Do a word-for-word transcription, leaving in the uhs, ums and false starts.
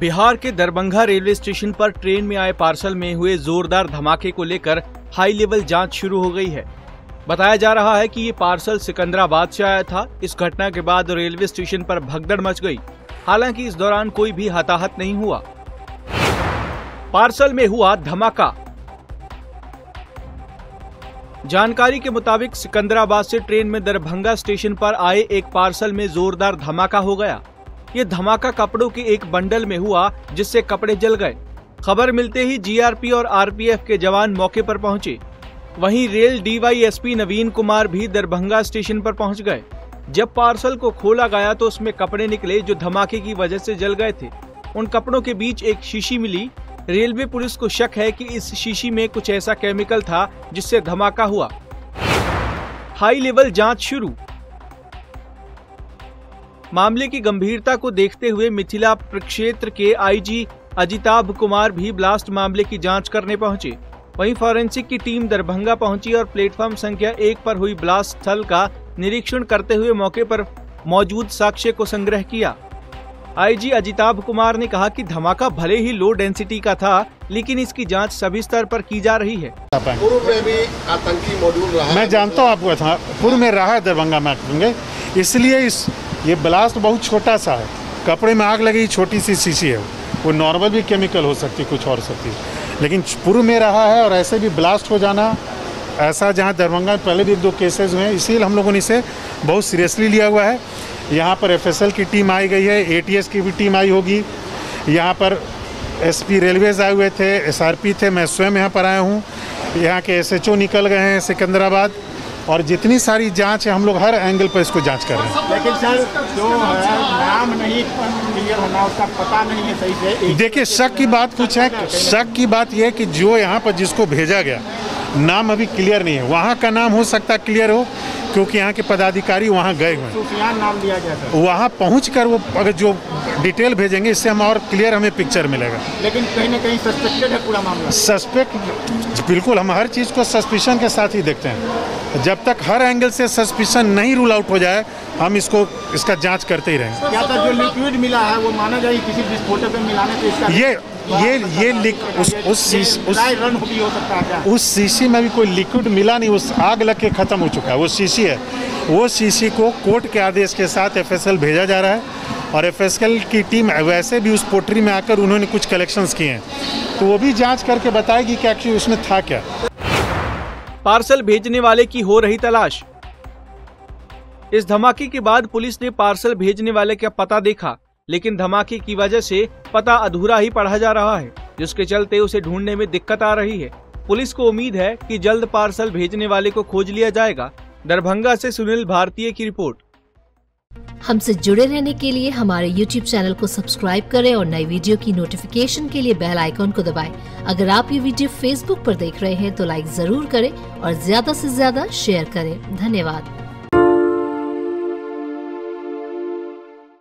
बिहार के Darbhanga railway station पर train में आए पार्सल में हुए जोरदार धमाके को लेकर हाई लेवल जांच शुरू हो गई है। बताया जा रहा है कि ये पार्सल सिकंदराबाद से आया था। इस घटना के बाद रेलवे स्टेशन पर भगदड़ मच गई। हालांकि इस दौरान कोई भी हताहत नहीं हुआ। पार्सल में हुआ धमाका। जानकारी के मुताबिक सिकंदराबाद से ट्रेन में दरभंगा स्टेशन पर आए एक पार्सल में जोरदार धमाका हो गया। ये धमाका कपड़ों के एक बंडल में हुआ, जिससे कपड़े जल गए। खबर मिलते ही जीआरपी और आरपीएफ के जवान मौके पर पहुंचे। वहीं रेल डीवाईएसपी नवीन कुमार भी दरभंगा स्टेशन पर पहुंच गए। जब पार्सल को खोला गया तो उसमें कपड़े निकले जो धमाके की वजह से जल गए थे। उन कपड़ों के बीच एक शीशी मिली। रेलवे पुलिस को शक है कि इस शीशी में कुछ ऐसा केमिकल था जिससे धमाका हुआ। हाई लेवल जांच शुरू। मामले की गंभीरता को देखते हुए मिथिला प्रक्षेत्र के आईजी अजिताभ कुमार भी ब्लास्ट मामले की जांच करने पहुंचे। वहीं फॉरेंसिक की टीम दरभंगा पहुंची और प्लेटफॉर्म संख्या एक पर हुई ब्लास्ट स्थल का निरीक्षण करते हुए मौके पर मौजूद साक्ष्य को संग्रह किया। आईजी अजिताभ कुमार ने कहा कि धमाका भले ही लो डेंसिटी का था, लेकिन इसकी जांच सभी स्तर पर की जा रही है। पूर्व में भी आतंकी मॉड्यूल रहा, मैं जानता हूँ आपको था, पूर्व में रहा है दरभंगा में, इसलिए इस ये ब्लास्ट बहुत छोटा सा है। कपड़े में आग लगी, छोटी सी शीशी है, वो नॉर्मल भी केमिकल हो सकती, कुछ और सकती, लेकिन पूर्व में रहा है और ऐसे भी ब्लास्ट हो जाना, ऐसा जहाँ दरभंगा में पहले भी एक दो केसेज हुए हैं, इसीलिए हम लोगों ने इसे बहुत सीरियसली लिया हुआ है। यहाँ पर एफएसएल की टीम आई गई है, एटीएस की भी टीम आई होगी, यहाँ पर एसपी रेलवेज आए हुए थे, एसआरपी थे, मैं स्वयं यहाँ पर आया हूँ, यहाँ के एसएचओ निकल गए हैं सिकंदराबाद, और जितनी सारी जांच है हम लोग हर एंगल पर इसको जांच कर रहे हैं। लेकिन सर जो नाम नहीं क्लियर होना, उसका पता नहीं है सही से। देखिए, शक की बात कुछ है, शक की बात यह है कि जो यहाँ पर जिसको भेजा गया नाम अभी क्लियर नहीं है। वहाँ का नाम हो सकता क्लियर हो, क्योंकि यहाँ के पदाधिकारी वहाँ गए हुए हैं। वहाँ पहुँच कर वो अगर जो डिटेल भेजेंगे, इससे हम और क्लियर हमें पिक्चर मिलेगा। लेकिन कहीं ना कहीं सस्पेक्टेड है पूरा मामला। सस्पेक्ट बिल्कुल, हम हर चीज़ को सस्पेशन के साथ ही देखते हैं। जब तक हर एंगल से सस्पेशन नहीं रूल आउट हो जाए, हम इसको इसका जांच करते ही रहेंगे। क्या जो लिक्विड मिला है वो माना जाए किसी विस्फोटक में मिलाने से इसका ये ये ये लिक उस उस उस शीशी में भी कोई लिक्विड मिला नहीं, उस आग लग के खत्म हो चुका है। वो शीशी है, वो शीशी को कोर्ट के आदेश के साथ एफएसएल भेजा जा रहा है, और एफएसएल की टीम वैसे भी उस पोटरी में आकर उन्होंने कुछ कलेक्शंस किए हैं, तो वो भी जांच करके बताएगी कि एक्चुअली उसमें था क्या। पार्सल भेजने वाले की हो रही तलाश। इस धमाके के बाद पुलिस ने पार्सल भेजने वाले का पता देखा, लेकिन धमाके की वजह से पता अधूरा ही पढ़ा जा रहा है, जिसके चलते उसे ढूंढने में दिक्कत आ रही है। पुलिस को उम्मीद है कि जल्द पार्सल भेजने वाले को खोज लिया जाएगा। दरभंगा से सुनील भारतीय की रिपोर्ट। हमसे जुड़े रहने के लिए हमारे YouTube चैनल को सब्सक्राइब करें और नई वीडियो की नोटिफिकेशन के लिए बेल आइकॉन को दबाएं। अगर आप ये वीडियो Facebook पर देख रहे हैं तो लाइक जरूर करें और ज्यादा से ज्यादा शेयर करें। धन्यवाद।